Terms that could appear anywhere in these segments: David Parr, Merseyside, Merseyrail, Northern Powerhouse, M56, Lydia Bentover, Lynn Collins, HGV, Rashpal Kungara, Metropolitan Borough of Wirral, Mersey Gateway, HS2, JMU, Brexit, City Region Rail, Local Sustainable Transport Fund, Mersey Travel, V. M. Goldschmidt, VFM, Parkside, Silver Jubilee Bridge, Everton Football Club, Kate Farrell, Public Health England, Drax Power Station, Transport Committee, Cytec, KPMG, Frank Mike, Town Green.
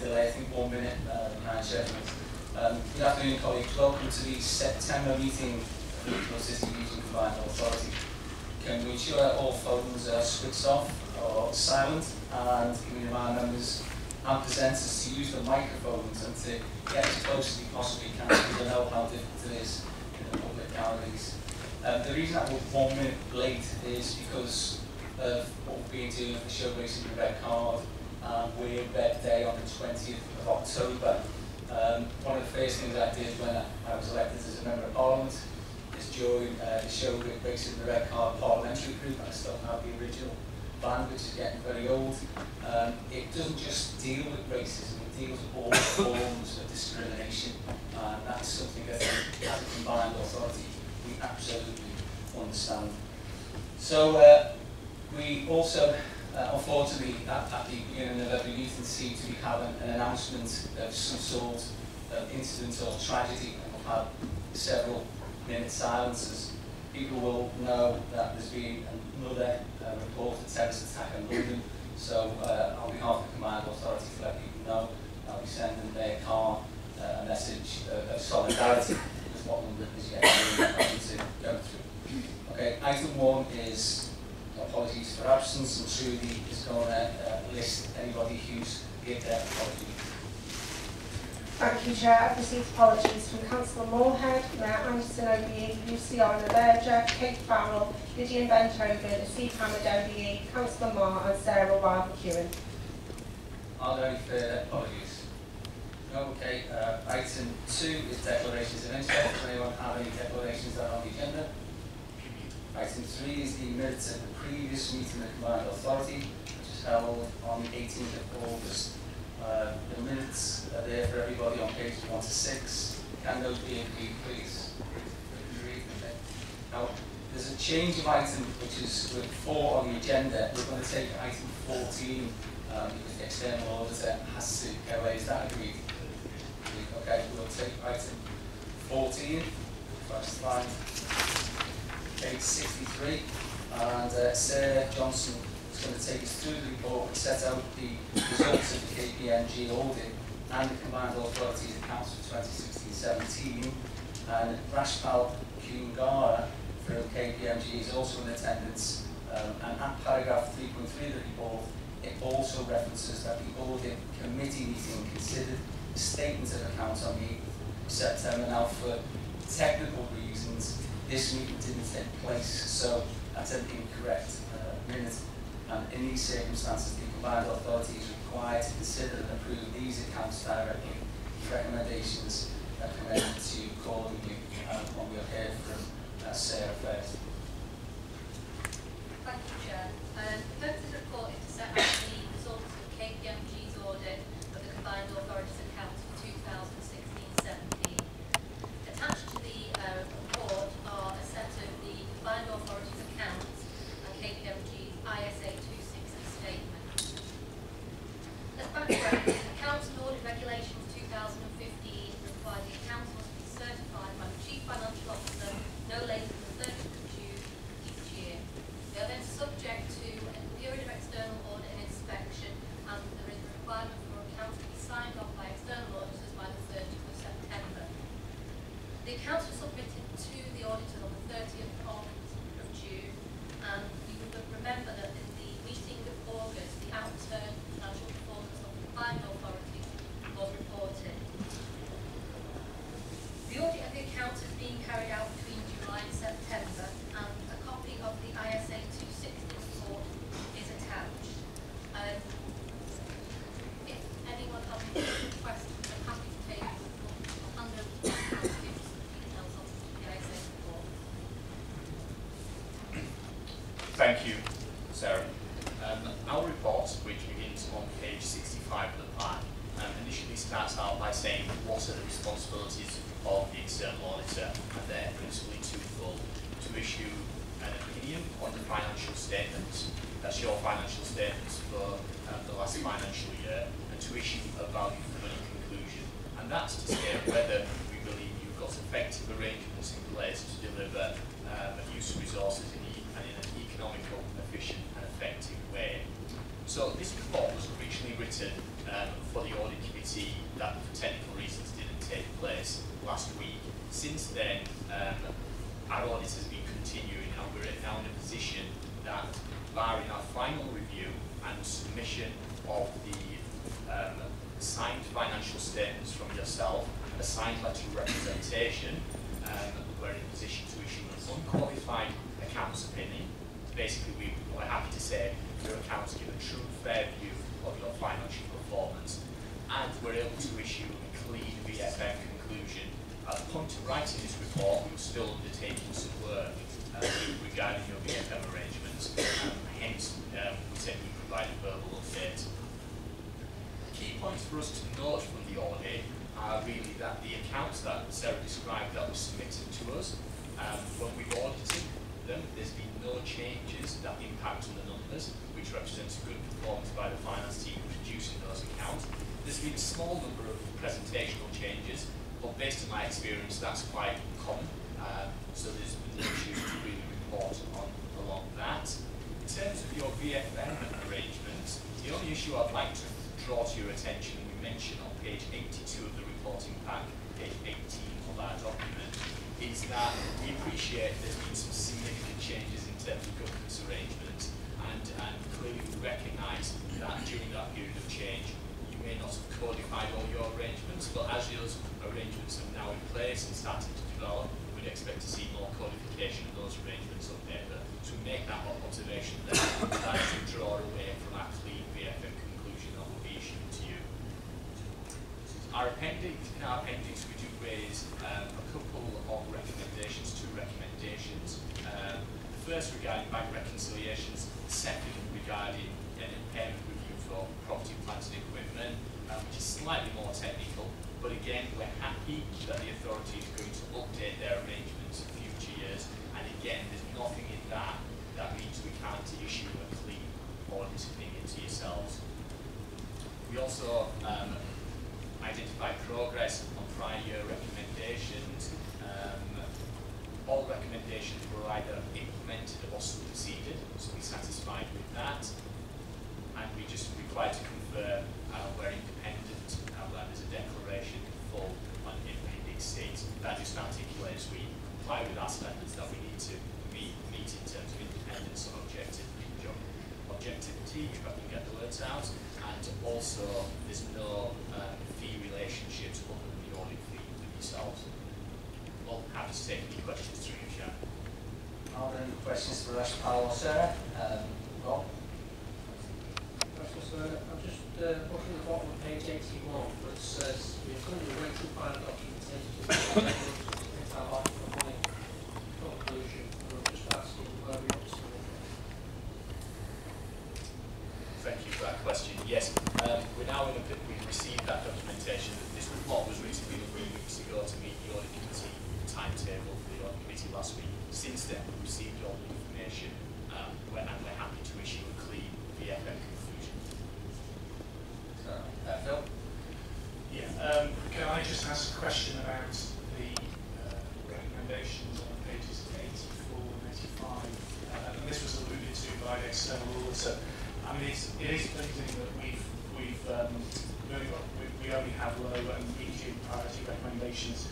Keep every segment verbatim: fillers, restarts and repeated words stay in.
delay, I think one minute, uh, behind schedule. Um, good afternoon, colleagues. Welcome to the September meeting of the Liverpool City Region Combined Authority. Can we ensure that all phones are switched off or silent, and can we remind members and presenters to use the microphones and to get as close as we possibly can, because I know how difficult it is in the public galleries. Um, the reason that we're one minute late is because of what we've been doing for showcasing the red card, and we're Red Day on the twentieth of October. Um, one of the first things I did when I, I was elected as a member of Parliament is join uh, the showcasing the red card parliamentary group. I still have the original band, which is getting very old. Um, it doesn't just deal with racism, it deals with all forms of discrimination, and that's something that as a combined authority we absolutely understand. So uh, we also, uh, unfortunately, at, at the beginning of every meeting seem to be having an announcement of some sort of incident or tragedy, and we've had several minute silences. People will know that there's been another uh, reported terrorist attack in London, so uh, on behalf of the Combined Authority, to let people know, I'll be sending their car uh, a message of, of solidarity with what London is yet to go through. Okay, item one is apologies for absence, and Trudy is going to uh, list anybody who's given their apologies. Thank you, Chair. I've received apologies from Councillor Moorhead, Mayor Anderson O B E, Luciana Berger, Kate Farrell, Lydia Bentover, Steve Hammond O B E, Councillor Marr and Sarah Wilder-Hewen. Are there any further apologies? No? Okay. Uh, item two is declarations of interest. Does anyone have any declarations that are on the agenda? Item three is the minutes of the previous meeting of the Combined Authority, which was held on the eighteenth of August. Uh, the minutes are there for everybody on pages one to six. Can those be agreed, please? Now, there's a change of item, which is with four on the agenda. We're going to take item fourteen um, because the external auditor has to go away. Is that agreed? Okay, we'll take item fourteen, first line, page sixty-three, and uh, Sarah Johnson going to take us through the report and set out the results of the K P M G audit and the Combined Authorities accounts for twenty sixteen seventeen. And Rashpal Kungara from K P M G is also in attendance. Um, and at paragraph three point three of the report, it also references that the audit committee meeting considered statements of accounts on the September. Now, for technical reasons, this meeting didn't take place, so that's an incorrect uh, minute. And in these circumstances, the Combined Authority is required to consider and approve these accounts directly. Recommendations recommended to calling you, and what we'll hear from uh, Sarah first. Thank you, Chair. Um, the purpose of the report is to set out the results of K P M G's audit of the Combined Authorities accounts for two thousand sixteen seventeen. Attached to the uh, report are a set of the Combined Authorities accounts and K P M G I S A two sixty statement. As background, the Council Audit Regulations two thousand fifteen requires the accounts must be certified by the Chief Financial Officer no later than the thirtieth of June each year. They are then subject to a period of external audit and inspection, and there is a requirement for accounts to be signed off by external auditors by the thirtieth of September. The accounts were submitted to the auditors on the thirtieth of June, and remember that in the meeting of August, the outturn financial performance of the Combined Authority was reported. The audit of the accounts is being carried out between July and September, and a copy of the I S A two sixty report is attached. Um, if anyone has any questions, I'm happy to take them. I'll hand over to the details of the I S A report. Thank you, Sarah. Um, our report, which begins on page sixty-five of the plan, um, initially starts out by saying what are the responsibilities of the external auditor, and they're principally twofold: to issue an opinion on the financial statements, that's your financial statements for um, the last financial year, and to issue a value for money conclusion. And that's to state whether we believe you've got effective arrangements in place to deliver um, and use resources in the and in an economical, efficient and effective way. So this report was originally written um, for the audit committee that for technical reasons didn't take place last week. Since then, um, our audit has been continuing, and we're now in a position that, barring our final review and submission of the um, signed financial statements from yourself, a signed letter of representation, um, we're in a position to issue an unqualified accounts opinion. Basically, we were happy to say your accounts give a true, fair view of your financial performance, and we're able to issue a clean V F M conclusion. At the point of writing this report, we were still undertaking some work uh, regarding your V F M arrangements, um, hence um, we said we provide a verbal update. The key points for us to note from the audit are really that the accounts that Sarah described that were submitted to us, um, when we've audited them, there's been no changes that impact on the numbers, which represents a good performance by the finance team producing those accounts. There's been a small number of presentational changes, but based on my experience, that's quite common. Uh, so there's been no issues to really report on along that. In terms of your V F M arrangements, the only issue I'd like to draw to your attention, we mentioned on page eighty-two of the reporting pack, page eighteen of our document, is that we appreciate there's been some significant changes in terms of governance arrangements, and, and clearly we recognise that during that period of change, you may not have codified all your arrangements, but as those arrangements are now in place and starting to develop, we'd expect to see more codification of those arrangements on paper. So we make that observation there, that is to draw away from our clean V F M conclusion that will be issued to you. Our appendix, in our appendix, we do raise um, a couple of recommendations, two recommendations. Um, the first regarding bank reconciliations, the second regarding an impairment review for property, plant and equipment, um, which is slightly more technical, but again we're happy that the authority is going to update their arrangements in future years, and again there's nothing in that that means we can't issue a clean audit opinion to yourselves. We also um, identify progress on prior year recommendations. Um, all recommendations were either implemented or superseded, so we're satisfied with that. And we just required to confirm uh, we're independent, uh, that there's a declaration in full on Appendix six. That just articulates we comply with our standards that we need to meet, meet in terms of independence and objectivity, objectivity, if I can get the words out. And also, there's no um, fee relationships other than the audit fee with yourselves. Well, happy to take any questions through your chat. Are there any questions for Rashpal or Sarah? Um, Rob? Professor, Sarah, I'm just uh, looking at the bottom of page eighty-one, where it says we're currently waiting for final documentation to get our offer for money conclusion. I'm just asking where we want to see it. Thank you for that question. Yes, um, we're now in a bit, we've received that documentation. This report was recently a few weeks ago to meet the audit committee timetable for the audit committee last week. Since then, we've received all the information um, and we're happy to issue a clean V F M conclusion. So, uh, Phil? Yeah, um, can I just ask a question about the uh, recommendations on pages eighty-four and eighty-five? Uh, and this was alluded to by the external auditor. I mean, it's, it is pleasing that we've, we've um, we, we only have low and medium priority recommendations.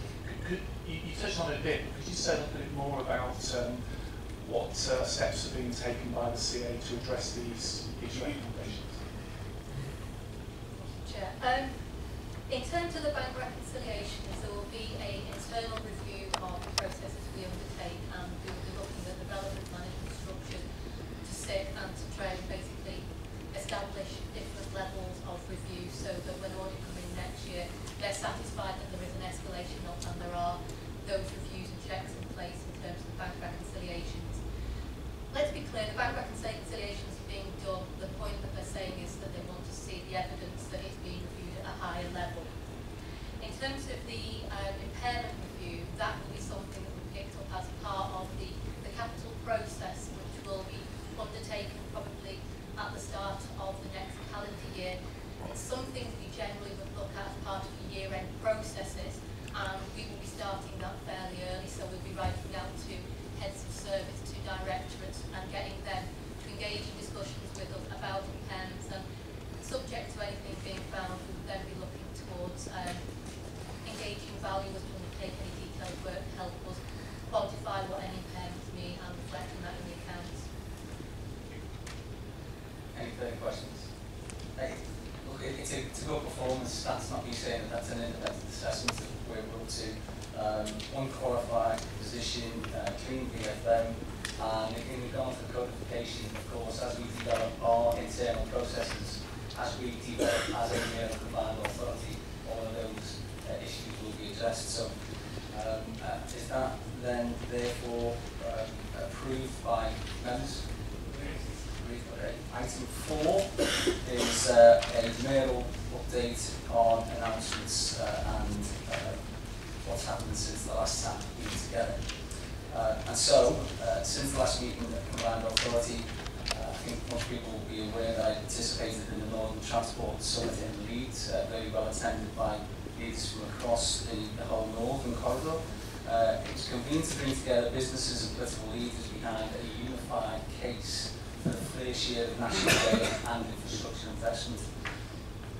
Could, you, you touched on it a bit, but could you say a little bit more about um, what uh, steps are being taken by the C A to address these, these recommendations? Chair, um, in terms of the bank reconciliations, there will be an internal review of the processes we undertake, and we will be looking at the relevant management structure to sit and to try and basically establish different levels of review so that when audit comes in next year, they're satisfied that there is an escalation up and there are those reviews and checks in place in terms of bank reconciliations. Let's be clear, the bank reconciliations are being done, the point that they're saying is that they want to see the evidence that it's being reviewed at a higher level. In terms of the um, impairment review, that will be something that we picked up as part of the, the capital process, which will be undertaken probably at the start of the next questions. Hey, look, it, it's, a, it's a good performance. That's not me saying that. That's an independent assessment of where we're up to. Um, unqualified position, uh, clean V F M, and in regard to the codification, of course, as we develop our internal processes, as we develop as a regional combined authority, all of those uh, issues will be addressed. So, um, uh, is that then therefore uh, approved by members? Item four is uh, a mayoral update on announcements uh, and uh, what's happened since the last time we were together. Uh, and so, uh, since the last meeting of the Combined Authority, uh, I think most people will be aware that I participated in the Northern Transport Summit in Leeds, uh, very well attended by leaders from across the, the whole Northern Corridor. Uh, it was convened to bring together businesses and political leaders behind a unified case for the fair share of national aid and infrastructure investment.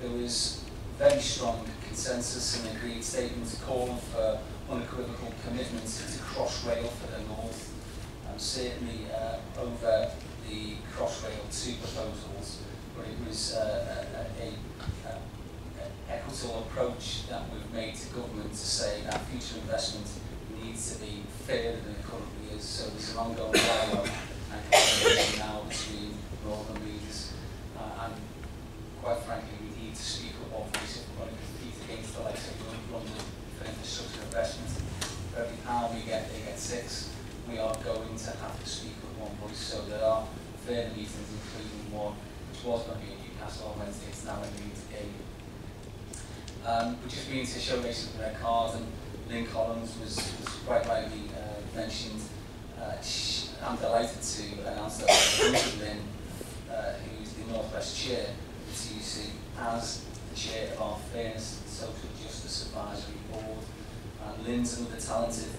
There was very strong consensus and agreed statements calling for unequivocal commitments to Crossrail for the North, and certainly uh, over the Crossrail two proposals, where it was uh, an equitable approach that we've made to government to say that future investment needs to be fairer than it currently is. So there's an ongoing dialogue and collaboration now between northern leaders, uh, and quite frankly, we need to speak up more voice if we're going to compete against the likes of London for infrastructure investment. For every pound we get, they get six. We are going to have to speak with one voice, so there are further meetings, including one which was going to be in Newcastle on Wednesday, it's now in Leeds again. Um, which just means to show basically their cards, and Lynn Collins was, was quite rightly uh, mentioned. Uh, she, I'm delighted to announce that Lynn, uh, who's the North West Chair of the T U C, as the Chair of our Fairness and Social Justice Advisory Board. And Lynn's another talented,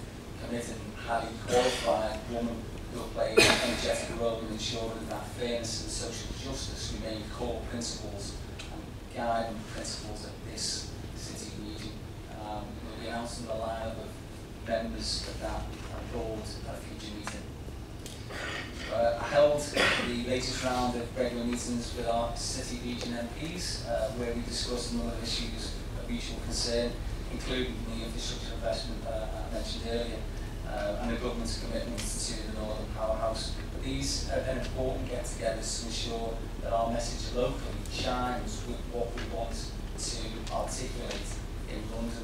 committed and highly qualified woman who will play an energetic role in ensuring that fairness and social justice remain core principles and guiding principles of this city region. Um, we'll be announcing the lineup of members of that board at a future meeting. Uh, I held the latest round of regular meetings with our city region M Ps, uh, where we discussed a number of issues of mutual concern, including the infrastructure investment uh, I mentioned earlier, uh, and the government's commitments to the Northern Powerhouse. But these are an important get-togethers to ensure that our message locally chimes with what we want to articulate in London.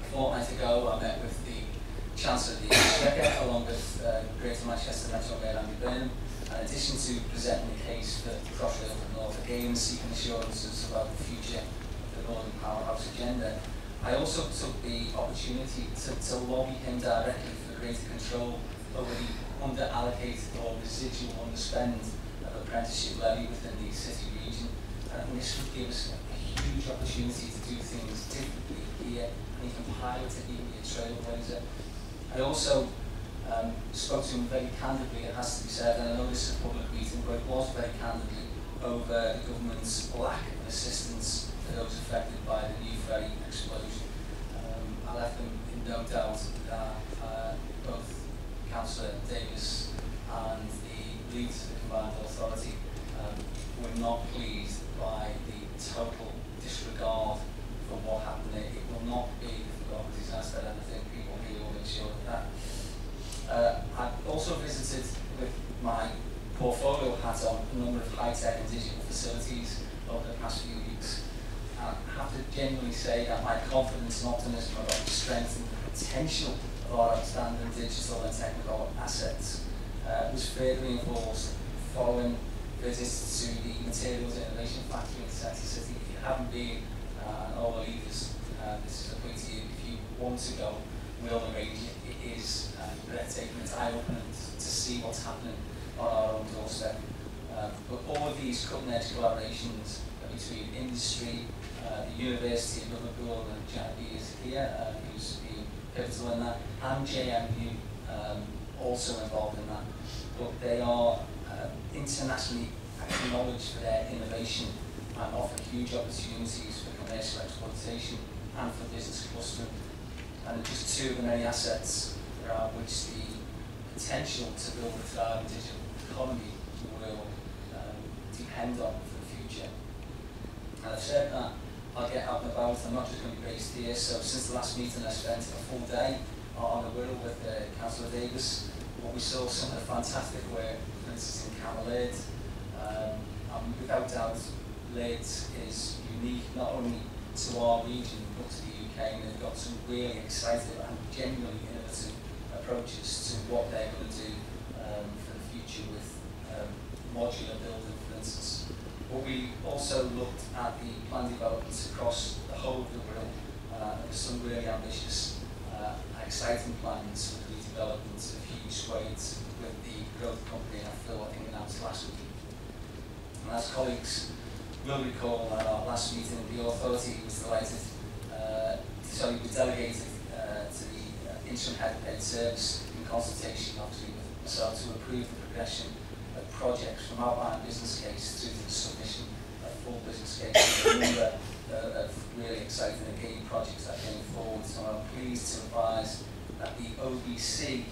A fortnight ago, I met with the Chancellor of the Exchequer, along with uh, Greater Manchester Metro Mayor Andy Byrne, in addition to presenting the case for the Crossrail for the North again, seeking assurances about the future of the Northern Powerhouse agenda. I also took the opportunity to, to lobby him directly for greater control over the under-allocated or residual underspend of apprenticeship levy within the city region. And I think this would give us a huge opportunity to do things differently here, and he can pilot it, he can be a trailblazer. I also um, spoke to him very candidly, it has to be said, and I know this is a public meeting, but it was very candidly over the government's lack of assistance to those affected by the new ferry explosion. Um, I left them in no doubt that uh, both Councillor Davis and the leaders of the Combined Authority um, were not pleased by the total disregard for what happened there. It will not be a forgotten disaster, and I think people here will make sure of that. Uh, I've also visited, with my portfolio hat on, a number of high-tech and digital facilities over the past few weeks. And I have to genuinely say that my confidence and optimism about the strength and the potential of our outstanding digital and technical assets uh, was further reinforced following visits to the Materials Innovation Factory in the Centre City. If you haven't been, Uh, and all the leaders, uh, this is a point to you, if you want to go, we'll arrange it. It is uh, breathtaking, it's eye-opening to see what's happening on our own doorstep. Uh, but all of these cutting-edge collaborations between industry, uh, the University of Liverpool, and Jeremy is here, uh, who's been pivotal in that, and J M U um, also involved in that. But they are uh, internationally acknowledged for their innovation and offer huge opportunities for commercial exploitation and for business clustering. And just two of the many assets there are which the potential to build a thriving digital economy will um, depend depend on for the future. And I've said that I'll get out and about. I'm not just going to be based here. So since the last meeting, I spent a full day on the Wirral with uh, Councillor Davis. Well, we saw some of the fantastic work, for instance, in Camelard. Um, and without doubt, Leeds is unique not only to our region but to the U K, and they've got some really exciting and genuinely innovative approaches to what they're going to do um, for the future with um, modular building, for instance. But we also looked at the planned developments across the whole of the world. Uh, there were some really ambitious, uh, exciting plans for the redevelopment of huge swathes with the growth company I feel I think announced last week. And as colleagues will recall, at our last meeting, the authority was delighted, uh, sorry, was delegated uh, to the uh, interim head of head service in consultation, obviously, with myself to approve the progression of projects from outline business case to the submission of full business case. A number uh, of really exciting and key projects that came forward, so I'm pleased to advise that the O B C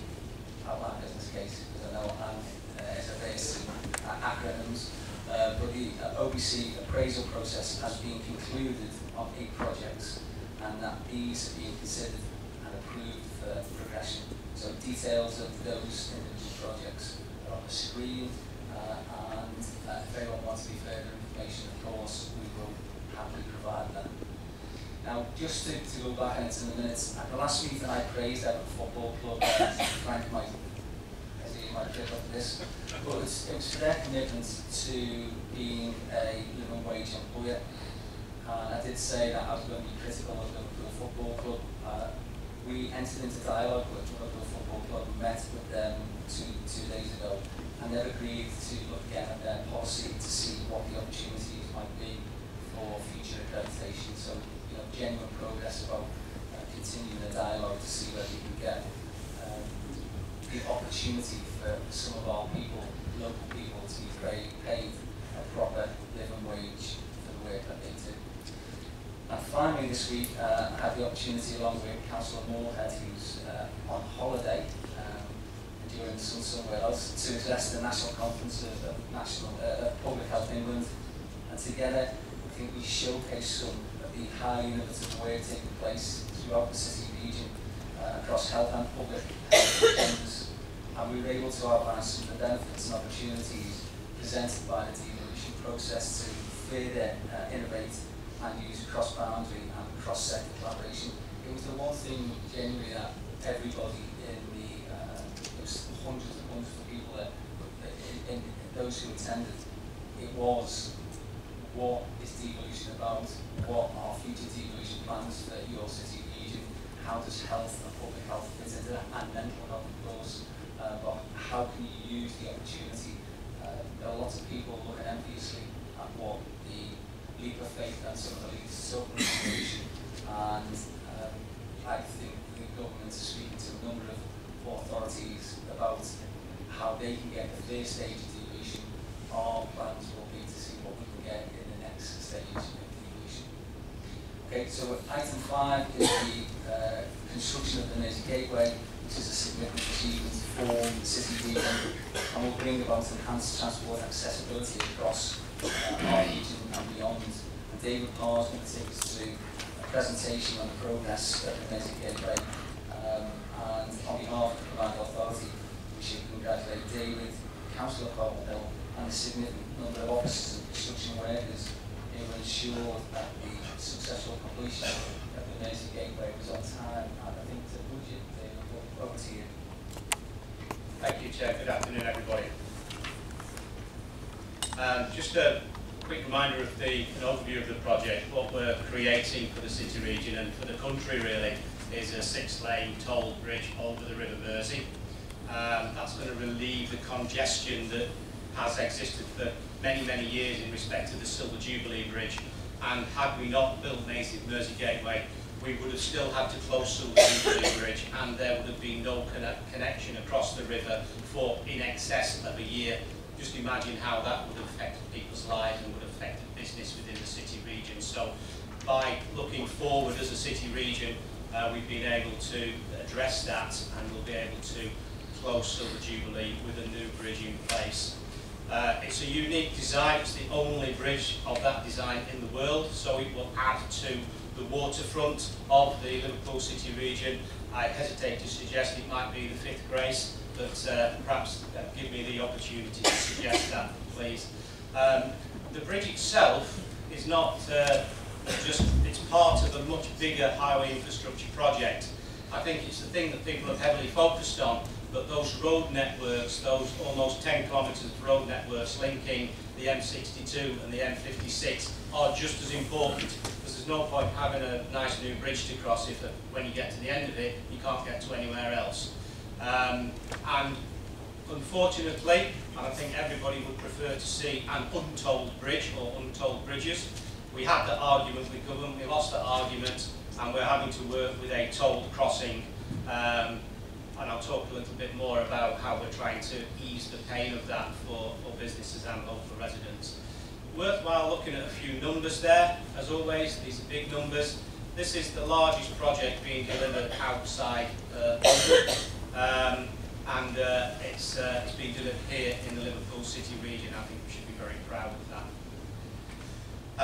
outline business case, because I know I'm uh, S F As to acronyms. Uh, but the uh, O B C appraisal process has been concluded on eight projects, and that these are being considered and approved for progression. So details of those individual projects are on the screen, uh, and uh, if anyone wants any further information, of course, we will happily provide that. Now, just to, to go back into the minutes, at the last meeting I praised Everton Football Club, Frank Mike. Might pick up this, but it's, it was for their commitment to being a minimum wage employer. And I did say that I was going to be critical of Liverpool Football Club. Uh, we entered into dialogue with Liverpool Football Club, met with them two, two days ago, and they've agreed to look again at their policy to see what the opportunities might be for future accreditation. So, you know, genuine progress about uh, continuing the dialogue to see whether you can get um, the opportunity for some of our people, local people, to be paid, paid a proper living wage for the work that they do. And finally this week uh, I had the opportunity, along with Councillor Moorhead, who's uh, on holiday um, during the sun somewhere else, to address the National Conference of, of National uh, of Public Health England. And together I think we showcased some of the high innovative work taking place throughout the city region, uh, across health and public health. And we were able to outline some of the benefits and opportunities presented by the devolution process to further uh, innovate and use cross-boundary and cross-sector collaboration. It was the one thing generally that everybody in the, uh, there was hundreds and hundreds of people that, in, in those who attended, it was, what is devolution about? What are future devolution plans for your city region? How does health and public health fit into that, and mental health, of course? Uh, but how can you use the opportunity? Uh, there are lots of people looking enviously at what the leap of faith and some of the leaders took in the solution. And um, I think the government is speaking to a number of authorities about how they can get the first stage of devolution. Our plans will be to see what we can get in the next stage of devolution. Okay, so item five is the uh, construction of the Mersey Gateway, which is a significant achievement for the city region and will bring about enhanced transport accessibility across uh, our region and beyond. And David Parr is going to take us through a presentation on the progress of the Mersey Gateway. Um, and on behalf of the Combined Authority, we should congratulate David, Councillor Carbondale, and a significant number of officers and construction workers who ensured that the successful completion of the Mersey Gateway was on time. And I think the budget. Over to you. Thank you, Chair. Good afternoon, everybody. Um, just a quick reminder of the, an overview of the project. What we're creating for the city region and for the country, really, is a six-lane toll bridge over the River Mersey. Um, that's going to relieve the congestion that has existed for many, many years in respect to the Silver Jubilee Bridge. And had we not built the Mersey Gateway, we would have still had to close Silver Jubilee Bridge, and there would have been no connect connection across the river for in excess of a year. Just imagine how that would have affected people's lives and would have affected business within the city region. So by looking forward as a city region, uh, we've been able to address that, and we'll be able to close Silver Jubilee with a new bridge in place. Uh, it's a unique design, it's the only bridge of that design in the world, so it will add to the waterfront of the Liverpool City region. I hesitate to suggest it might be the fifth grace, but uh, perhaps uh, give me the opportunity to suggest that, please. Um, the bridge itself is not uh, just, it's part of a much bigger highway infrastructure project. I think it's the thing that people have heavily focused on, but those road networks, those almost ten kilometres of road networks linking the M sixty-two and the M fifty-six are just as important, because there's no point having a nice new bridge to cross if when you get to the end of it, you can't get to anywhere else. Um, and unfortunately, and I think everybody would prefer to see an untold bridge or untold bridges. We had that argument with government, we lost that argument, and we're having to work with a tolled crossing. Um, and I'll talk a little bit more about how we're trying to ease the pain of that for, for businesses and local residents. Worthwhile looking at a few numbers there, as always, these are big numbers. This is the largest project being delivered outside uh, London, um, and uh, it's, uh, it's being delivered here in the Liverpool City region. I think we should be very proud of that.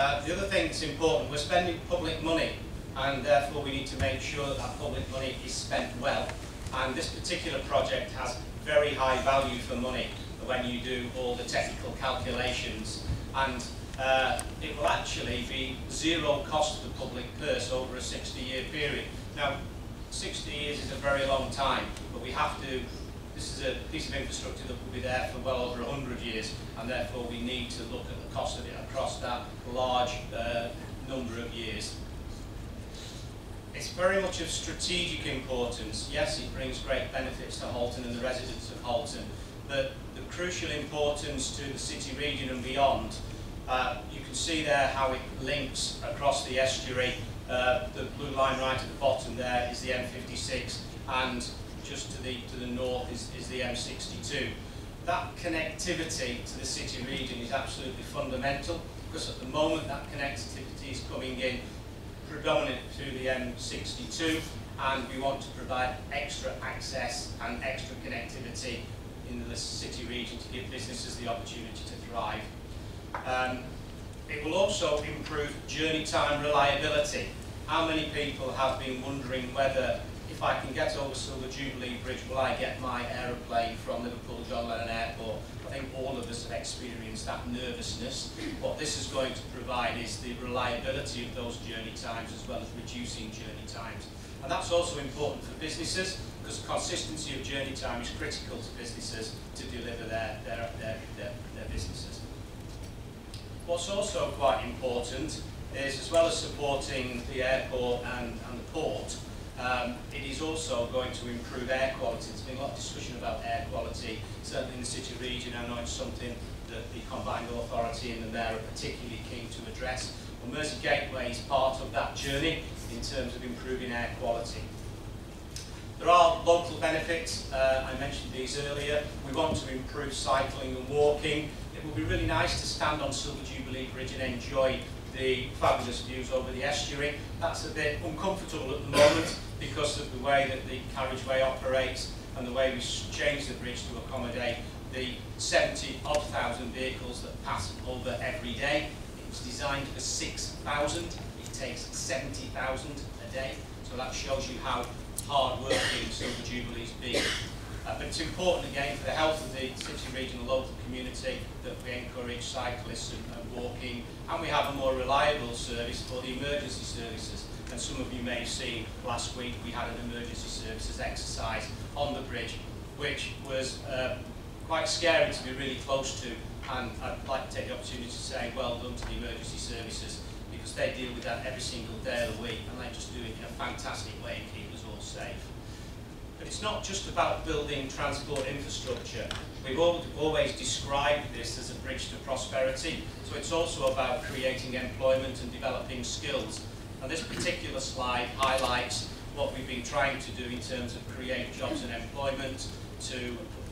Uh, the other thing that's important, we're spending public money, and therefore we need to make sure that that public money is spent well. And this particular project has very high value for money when you do all the technical calculations. And uh, it will actually be zero cost to the public purse over a sixty year period. Now, sixty years is a very long time, but we have to, this is a piece of infrastructure that will be there for well over a hundred years, and therefore we need to look at the cost of it across that large uh, number of years. It's very much of strategic importance. Yes, it brings great benefits to Halton and the residents of Halton, but the crucial importance to the city region and beyond, uh, you can see there how it links across the estuary. Uh, the blue line right at the bottom there is the M fifty-six, and just to the, to the north is, is the M sixty-two. That connectivity to the city region is absolutely fundamental, because at the moment that connectivity is coming in predominant to the M sixty-two, and we want to provide extra access and extra connectivity in the city region to give businesses the opportunity to thrive. Um, it will also improve journey time reliability. How many people have been wondering whether, if I can get over Silver Jubilee Bridge, will I get my aeroplane from Liverpool John Lennon Airport? I think all of us have experienced that nervousness. What this is going to provide is the reliability of those journey times, as well as reducing journey times. And that's also important for businesses, because consistency of journey time is critical to businesses to deliver their, their, their, their, their businesses. What's also quite important is, as well as supporting the airport and, and the port, Um, it is also going to improve air quality. There's been a lot of discussion about air quality, certainly in the city region. I know it's something that the Combined Authority and the Mayor are particularly keen to address. Well, Mersey Gateway is part of that journey in terms of improving air quality. There are local benefits. Uh, I mentioned these earlier. We want to improve cycling and walking. It will be really nice to stand on Silver Jubilee Bridge and enjoy the fabulous views over the estuary. That's a bit uncomfortable at the moment because of the way that the carriageway operates and the way we change the bridge to accommodate the seventy odd thousand vehicles that pass over every day. It was designed for six thousand, it takes seventy thousand a day, so that shows you how hard working Silver Jubilee's been. Uh, but it's important again for the health of the city, region, and local community that we encourage cyclists and, and walking, and we have a more reliable service for the emergency services. And some of you may have seen last week we had an emergency services exercise on the bridge, which was uh, quite scary to be really close to. And I'd like to take the opportunity to say well done to the emergency services, because they deal with that every single day of the week, and they just do it in a fantastic way and keep us all safe. But it's not just about building transport infrastructure. We've always described this as a bridge to prosperity, so it's also about creating employment and developing skills. And this particular slide highlights what we've been trying to do in terms of create jobs and employment, to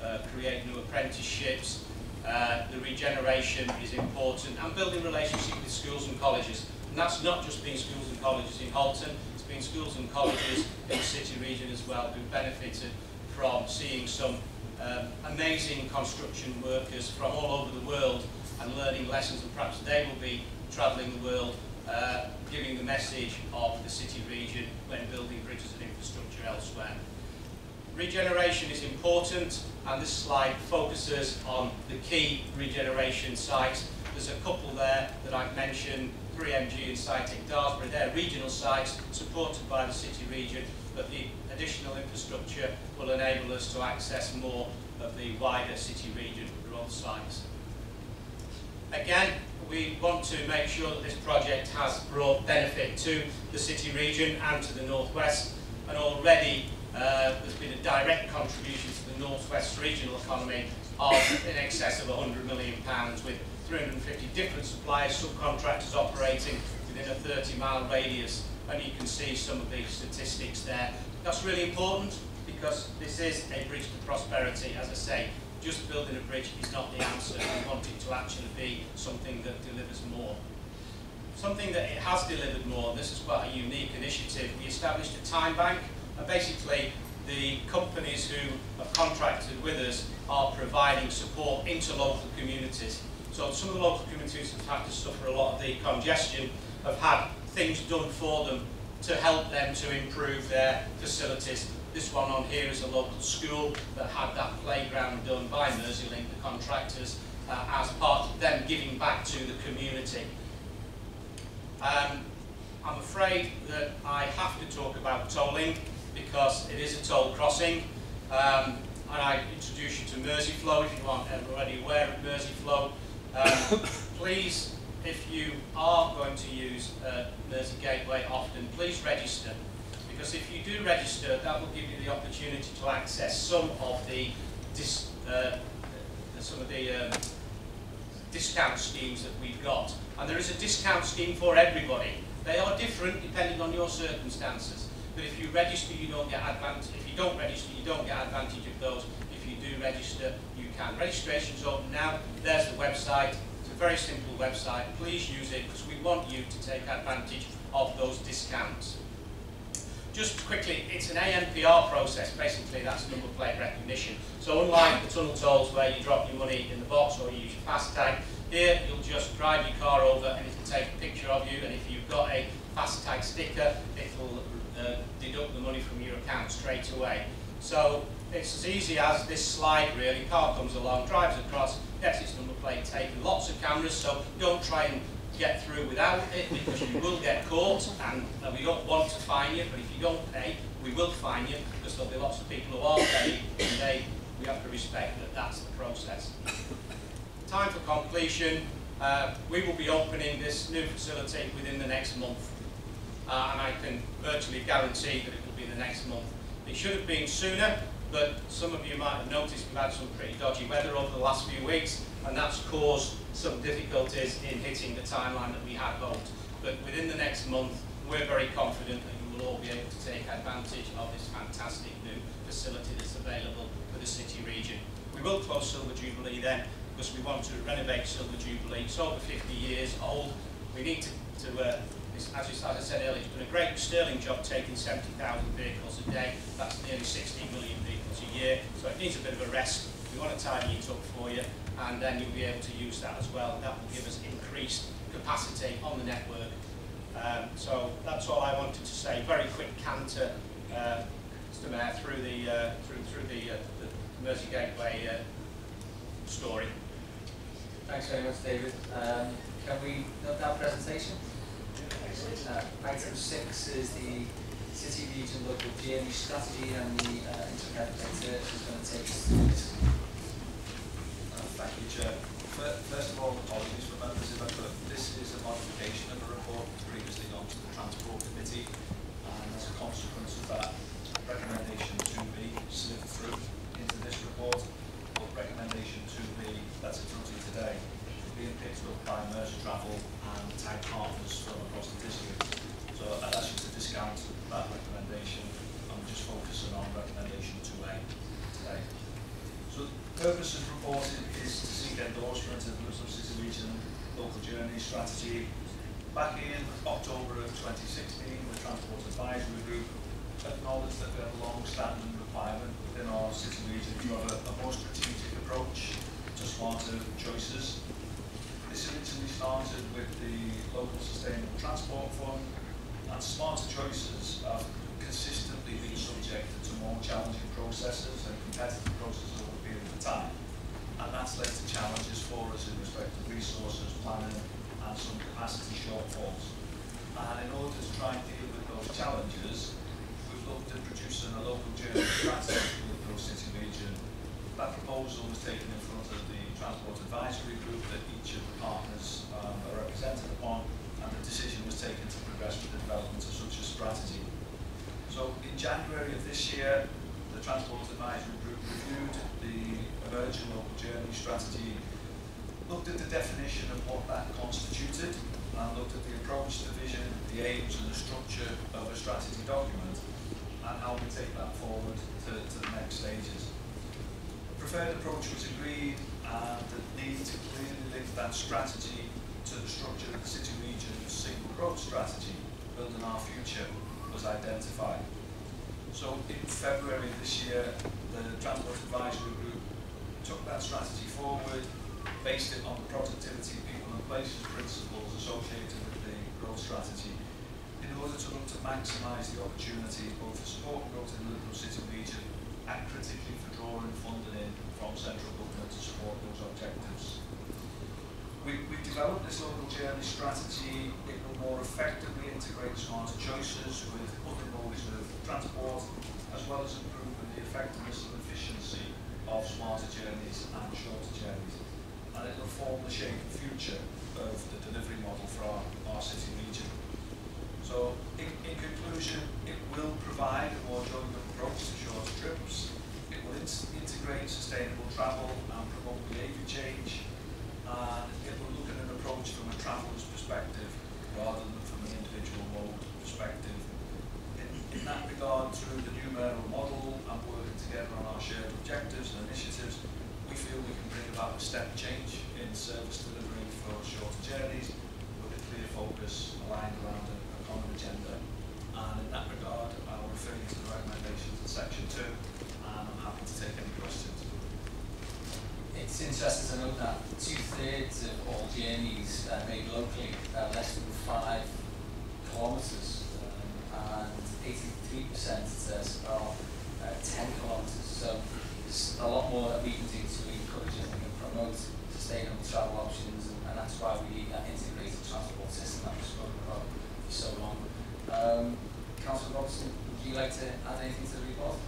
uh, create new apprenticeships. Uh, the regeneration is important, and building relationships with schools and colleges. And that's not just being schools and colleges in Halton, in schools and colleges in the city region as well, who benefited from seeing some uh, uh, amazing construction workers from all over the world and learning lessons, and perhaps they will be travelling the world uh, giving the message of the city region when building bridges and infrastructure elsewhere. Regeneration is important, and this slide focuses on the key regeneration sites. There's a couple there that I've mentioned, three M G and Cytec Darlsbury. They're regional sites supported by the city region, but the additional infrastructure will enable us to access more of the wider city region growth sites. Again, we want to make sure that this project has brought benefit to the city region and to the northwest, and already Uh, there's been a direct contribution to the northwest regional economy of in excess of one hundred million pounds, with three hundred and fifty different suppliers, subcontractors operating within a thirty mile radius, and you can see some of these statistics there. That's really important because this is a bridge to prosperity. As I say, just building a bridge is not the answer. We want it to actually be something that delivers more. Something that it has delivered more, this is quite a unique initiative. We established a time bank. And basically, the companies who have contracted with us are providing support into local communities. So some of the local communities have had to suffer a lot of the congestion, have had things done for them to help them to improve their facilities. This one on here is a local school that had that playground done by Mersey Link, the contractors, uh, as part of them giving back to the community. Um, I'm afraid that I have to talk about tolling, because it is a toll crossing, um, and I introduce you to Mersey Flow if you aren't already aware of Mersey Flow. Um, please, if you are going to use uh, Mersey Gateway often, please register, because if you do register, that will give you the opportunity to access some of the dis uh, some of the um, discount schemes that we've got, and there is a discount scheme for everybody. They are different depending on your circumstances. But if you register, you don't get advantage. If you don't register, you don't get advantage of those. If you do register, you can. Registration's open now. There's the website. It's a very simple website. Please use it, because we want you to take advantage of those discounts. Just quickly, it's an A N P R process. Basically, that's number plate recognition. So unlike the tunnel tolls where you drop your money in the box or you use your fast tag, here you'll just drive your car over and it'll take a picture of you. And if you've got a fast tag sticker, it'll Uh, deduct the money from your account straight away. So it's as easy as this slide really. Car comes along, drives across, gets its number plate taken. Lots of cameras, so don't try and get through without it, because you will get caught, and uh, we don't want to fine you, but if you don't pay, we will fine you, because there'll be lots of people who are paying, and they, we have to respect that that's the process. Time for completion. Uh, we will be opening this new facility within the next month. Uh, and I can virtually guarantee that it will be the next month. It should have been sooner, but some of you might have noticed we've had some pretty dodgy weather over the last few weeks, and that's caused some difficulties in hitting the timeline that we had hoped. But within the next month, we're very confident that you will all be able to take advantage of this fantastic new facility that's available for the city region. We will close Silver Jubilee then, because we want to renovate Silver Jubilee. It's over fifty years old. We need to... to uh, As, you, as I said earlier, it's been a great sterling job taking seventy thousand vehicles a day. That's nearly sixty million vehicles a year, so it needs a bit of a rest. We want to tidy it up for you, and then you'll be able to use that as well. That will give us increased capacity on the network. Um, so that's all I wanted to say. Very quick canter, uh, Mister Mayor, through the uh, through through the, uh, the Mersey Gateway uh, story. Thanks very much, David. Um, can we note that presentation? Uh, item six is the City Region Local J M U strategy, and the uh, interpreter is going to take us through this. Uh, thank you, Chair. First of all, apologies for that. This is a modification of a report previously gone to the Transport Committee, and as a consequence of that, recommendation to be slipped through into this report, but recommendation to be that's in front of you today. Being picked up by Mersey Travel and tag partners from across the district. So I'd ask you to discount that recommendation and just focusing on recommendation two A today. So the purpose of the report is to seek endorsement of the Liverpool City Region Local Journey Strategy. Back in October of twenty sixteen, the Transport Advisory Group acknowledge that we have a long-standing requirement within our city region to have a, a more strategic approach to smarter choices. This originally started with the Local Sustainable Transport Fund, and smarter choices have consistently been subjected to more challenging processes and competitive processes over a period of time. And that's led to challenges for us in respect of resources, planning, and some capacity shortfalls. And in order to try and deal with those challenges, we've looked at producing a local journey strategy for the Liverpool City region. That proposal was taken in front of the Transport Advisory Group that each of the partners um, are represented upon, and the decision was taken to progress with the development of such a strategy. So in January of this year, the Transport Advisory Group reviewed the emerging local journey strategy, looked at the definition of what that constituted, and looked at the approach, the vision, the aims and the structure of a strategy document and how we take that forward to, to the next stages. A preferred approach was agreed, and the need to clearly link that strategy to the structure of the city region's single growth strategy, building our future, was identified. So in February this year, the Transport Advisory Group took that strategy forward, based it on the productivity, people and places principles associated with the growth strategy in order to look to maximise the opportunities both to support growth in the Liverpool City region and critically for drawing funding in from central government to support those objectives. We, we developed this local journey strategy. It will more effectively integrate smarter choices with other modes of transport, as well as improving the effectiveness and efficiency of smarter journeys and shorter journeys. And it will form the shape and future of the delivery model for our, our city region. So, in, in conclusion, it will provide a more joined up approach to short trips, it will in integrate sustainable travel and promote behaviour change, and it will look at an approach from a traveller's perspective rather than from an individual mode perspective. In, in that regard, through the new mayoral model and working together on our shared objectives and initiatives, we feel we can bring about a step change in service delivery for shorter journeys with a clear focus aligned around a, a common agenda. And in that regard, I will refer you to the recommendations in section two, and I'm happy to take any questions. It's interesting to note that two-thirds of all journeys uh, made locally are less than five kilometres, um, and eighty-three percent says are uh, ten kilometres. So there's a lot more that we can do to encourage and promote sustainable travel options, and, and that's why we need that integrated transport system that we've spoken about for so long. Um, Councillor Robertson, would you like to add anything to the report?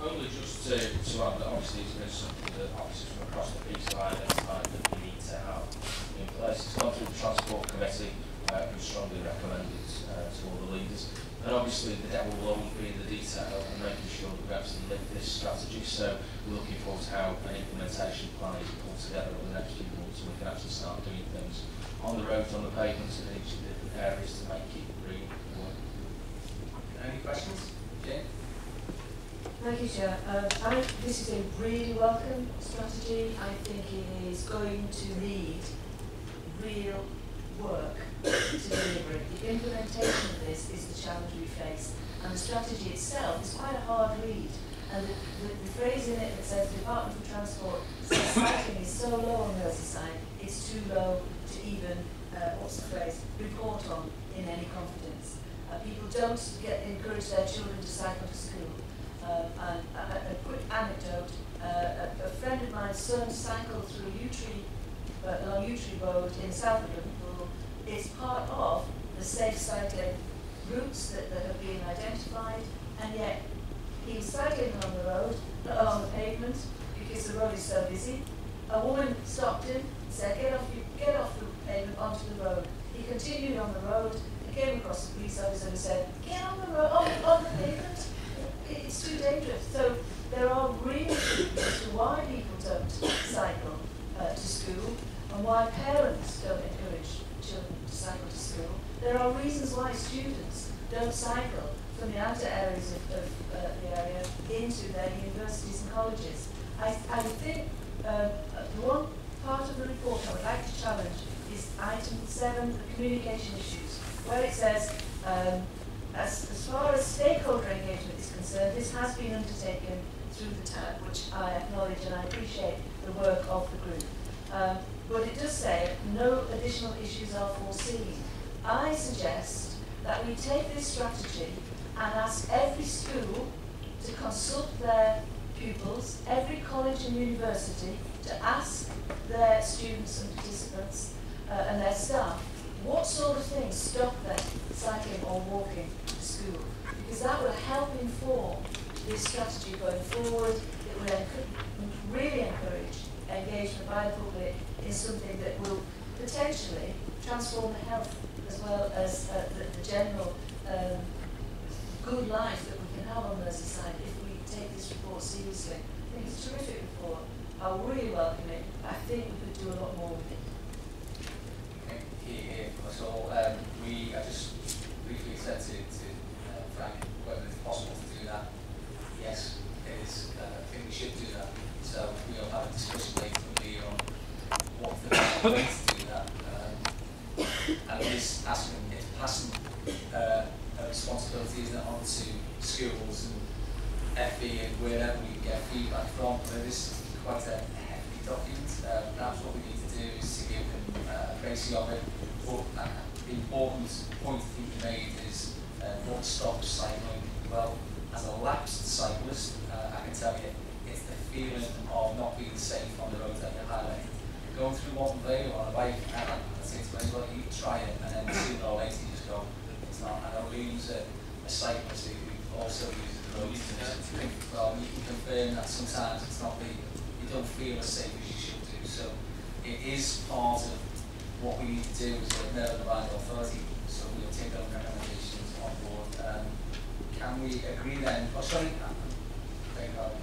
Only just to, to add that obviously it's been something that officers from across the piece have identified that we need to have in place. It's gone through the Transport Committee, uh, who strongly recommend it uh, to all the leaders. And obviously the devil will always be in the detail and making sure that we actually link this strategy. So we're looking forward to how an implementation plan is pulled together over the next few months, and we can actually start doing things on the roads, on the pavements, and in each of the different areas to make it really work. Any questions? Jane? Thank you, Chair. Uh, I, this is a really welcome strategy. I think it is going to need real work to deliver it. The implementation of this is the challenge we face, and the strategy itself is quite a hard read. And the, the, the phrase in it that says the Department for Transport says cycling is so low on Merseyside, it's too low to even, uh, what's the phrase, report on in any confidence. Uh, people don't get encourage their children to cycle to school. Uh, and, uh, a quick anecdote, uh, a, a friend of mine's son cycled through Utree, uh, along Utree Road in south of Liverpool. It's part of the safe cycling routes that, that have been identified, and yet he's cycling along the road, along the pavement, because the road is so busy. A woman stopped him, said, get off, get off the pavement onto the road. He continued on the road, and came across the police officer and said, get on the road, on, on the pavement. It's too dangerous. So there are real reasons to why people don't cycle uh, to school, and why parents don't encourage children to cycle to school. There are reasons why students don't cycle from the outer areas of, of uh, the area into their universities and colleges. I, I think uh, the one part of the report I would like to challenge is item seven, the communication issues, where it says um, As, as far as stakeholder engagement is concerned, this has been undertaken through the T A C, which I acknowledge and I appreciate the work of the group. Um, but it does say no additional issues are foreseen. I suggest that we take this strategy and ask every school to consult their pupils, every college and university to ask their students and participants uh, and their staff what sort of things stop them cycling or walking to school, because that will help inform this strategy going forward. It will enc really encourage engagement by the public in something that will potentially transform the health as well as uh, the, the general um, good life that we can have on Merseyside if we take this report seriously. I think it's a terrific report. I really welcome it. I think we could do a lot more with it. Here, so um, we I just briefly said to, to uh, Frank whether it's possible to do that. Yes, it is. Uh, I think we should do that. So we'll have a discussion later with you on what the best way to do that. Um, and this asking, it's passing uh, a responsibility, isn't it, on to schools and F E and wherever we get feedback from. So this is quite a hefty document. Uh, perhaps what we need to do is to give them a basic of it. But uh, the important point that you made is uh, what stops cycling. Well, as a lapsed cyclist, uh, I can tell you it's the feeling of not being safe on the road that you're highlighting. Going through one lane on a bike, and I say to anybody, you try it, and then sooner or later you just go, it's not. And I lose a, a cyclist who also uses the road. Well, you can confirm that sometimes it's not the, you don't feel as safe as you should do. So it is part of what we need to do is we're never the right authority, so we'll take those recommendations on board. Um, can we agree then? Oh, sorry. Thank you.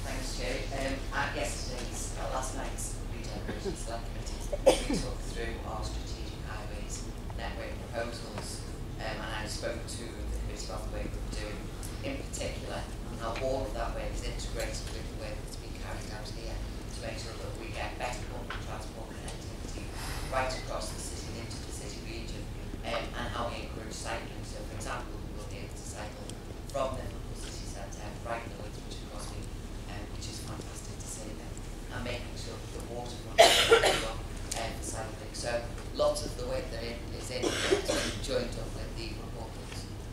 Thanks, Jerry. Um, at yesterday's, uh, last night's redecorations committee, we took through our strategic highways network proposals, um, and I spoke to the committee about the work we're doing. In particular, not all of that work is integrated with the work that's been carried out here to make sure that we get better public transport connectivity right across the city and into the city region, um, and how we encourage cycling. So, for example, we will be able to cycle from the Liverpool city centre right north, which of course we, um, which is fantastic to see them, and making sure that the water runs along um, the cycling. So, lots of the work that in, is in joined up with the report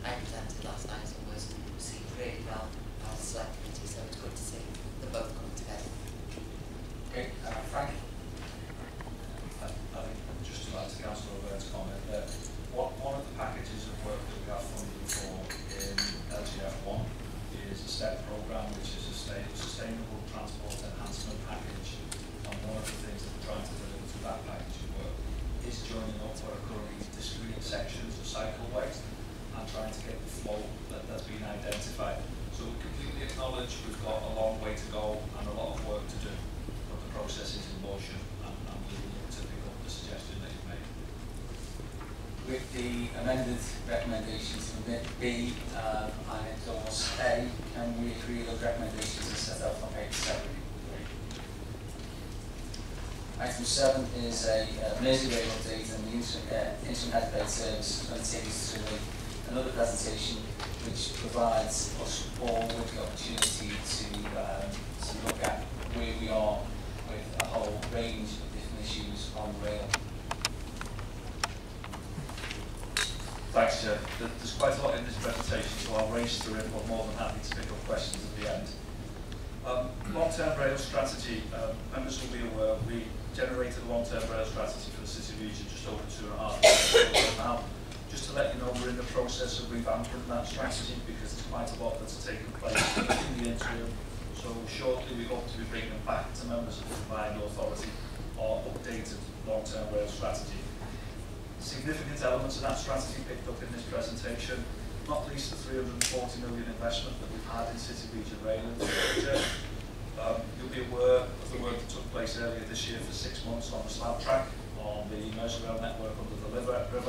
that I presented last night and was received really well by the select committee. So, it's good to see them both come together. Okay, uh, Frank. I think just to add to Councillor O'Beirne's comment that what, one of the packages of work that we have funded for in L G F one is a STEP programme, which is a sustainable transport enhancement package, and one of the things that we're trying to deliver through that package of work is joining up what are currently discrete sections of cycleways and trying to get the flow that, that's been identified. So we completely acknowledge we've got a long way to go and a lot of work to do, but the process is in motion. With the amended recommendations from B um, and endorse A, can we agree those recommendations are set out on page seven? Item seven is a uh, Mersey Rail update and the interim, uh, interim headbed service continues to make another presentation which provides us all with the opportunity to, um, to look at where we are with a whole range of different issues on rail. Thanks, Chair. There's quite a lot in this presentation, so I'll race through it, but more than happy to pick up questions at the end. Um, long-term rail strategy, um, members will be aware, we generated a long-term rail strategy for the city region just over two and a half years ago now. Just to let you know, we're in the process of revamping that strategy because there's quite a lot that's taken place in the interim. So shortly we hope to be bringing back to members of the combined authority our updated long-term rail strategy. Significant elements of that strategy picked up in this presentation, not least the three hundred and forty million investment that we've had in City Region Rail infrastructure. Um, you'll be aware of the work that took place earlier this year for six months on the slab track, on the Mersey Rail network under the river. We've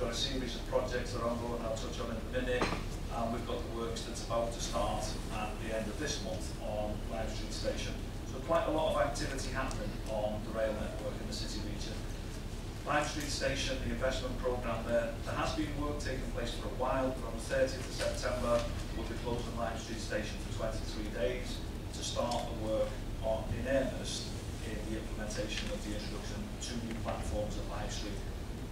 got a series of projects that are ongoing, I'll touch on in a minute, and we've got the works that's about to start at the end of this month on Lime Street Station. So quite a lot of activity happening on the rail network in the City Region. Lime Street Station, the investment programme there, there has been work taking place for a while. From the thirtieth of September, we'll be closing Lime Street Station for twenty-three days to start the work on, in earnest in the implementation of the introduction of two new platforms at Lime Street.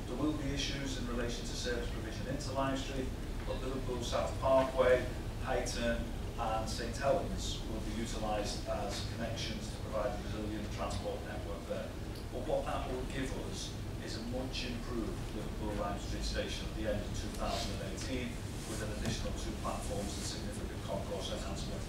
There will be issues in relation to service provision into Lime Street, but Liverpool South Parkway, Highton and Saint Helens will be utilised as connections to provide a resilient transport network there. But what that will give us is a much improved Liverpool Lime Street Station at the end of two thousand eighteen with an additional two platforms and significant concourse enhancement.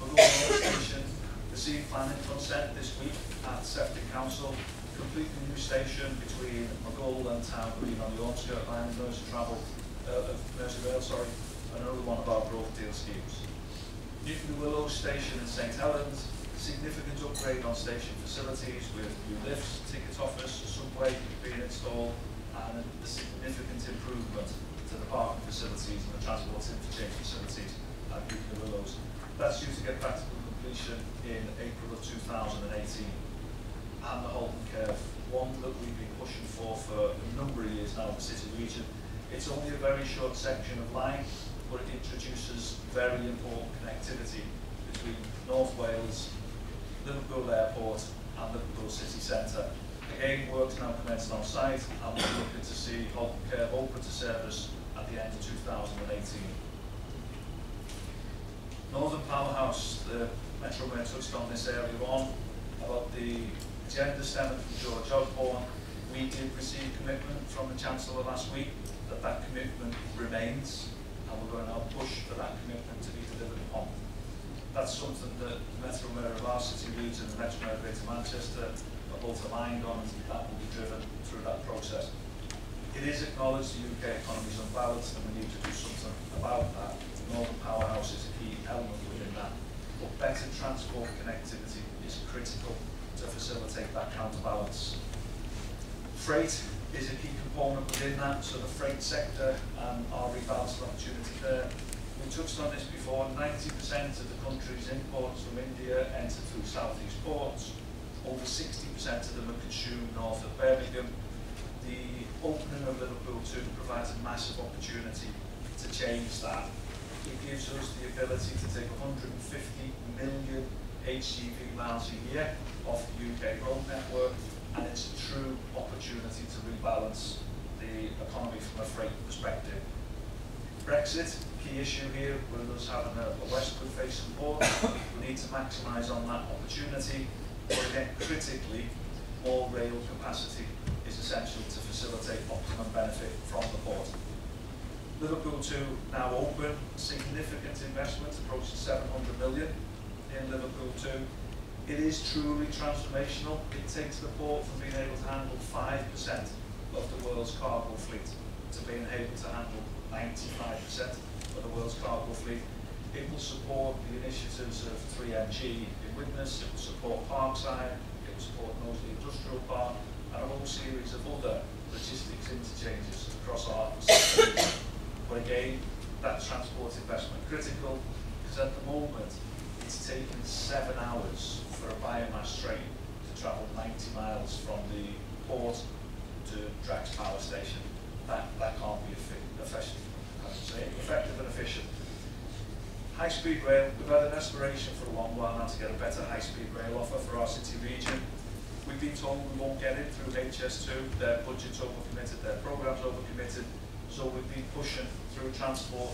Maghull Station received planning consent this week at Septic Council. Complete the new station between Maghull and Town Green on the outskirts line of Mersey Travel, uh, of Mersey Rail, sorry, and another one of our growth deal schemes. Newton Willow Station in Saint Helens, significant upgrade on station facilities with new lifts, ticket office, subway being installed, and a significant improvement to the parking facilities and the transport interchange facilities at Newton Willows. That's due to get practical completion in April of two thousand eighteen. And the Holden Curve, one that we've been pushing for for a number of years now in the city region. It's only a very short section of line, but it introduces very important connectivity between North Wales, Liverpool Airport and Liverpool City Centre. Again, work's now commenced on site and we're looking to see Holden Curve open to service at the end of two thousand eighteen. Northern Powerhouse, the Metro Mayor touched on this earlier on, about the agenda stemming from George Osborne. We did receive commitment from the Chancellor last week that that commitment remains and we're going to now push for that commitment to be delivered upon. That's something that the Metro Mayor of our city region and the Metro Mayor of Greater Manchester are both aligned on, and that will be driven through that process. It is acknowledged the U K economy is unbalanced and we need to do something about that. Northern Powerhouse is a key element within that. But better transport connectivity is critical to facilitate that counterbalance. Freight is a key component within that, so the freight sector and our rebalancing opportunity there. We touched on this before, ninety percent of the country's imports from India enter through southeast ports. Over sixty percent of them are consumed north of Birmingham. The opening of Liverpool two provides a massive opportunity to change that. It gives us the ability to take one hundred fifty million H G V miles a year off the U K road network, and it's a true opportunity to rebalance the economy from a freight perspective. Brexit, key issue here with us having a, a westward facing port. We need to maximise on that opportunity, but again, critically, more rail capacity is essential to facilitate optimum benefit from the port. Liverpool two now open, significant investment approaching seven hundred million in Liverpool two. It is truly transformational. It takes the port from being able to handle five percent of the world's cargo fleet to being able to handle ninety-five percent of the world's cargo fleet. It will support the initiatives of three M G in Widnes, it will support Parkside, it will support Knowsley Industrial Park, and a whole series of other logistics interchanges across our system. But again, that transport investment critical, because at the moment, it's taken seven hours for a biomass train to travel ninety miles from the port to Drax Power Station. That, that can't be efficient, I should say, effective and efficient. High-speed rail, we've had an aspiration for a long while now to get a better high-speed rail offer for our city region. We've been told we won't get it through H S two, their budget's overcommitted, their programme's overcommitted, so we've been pushing through transport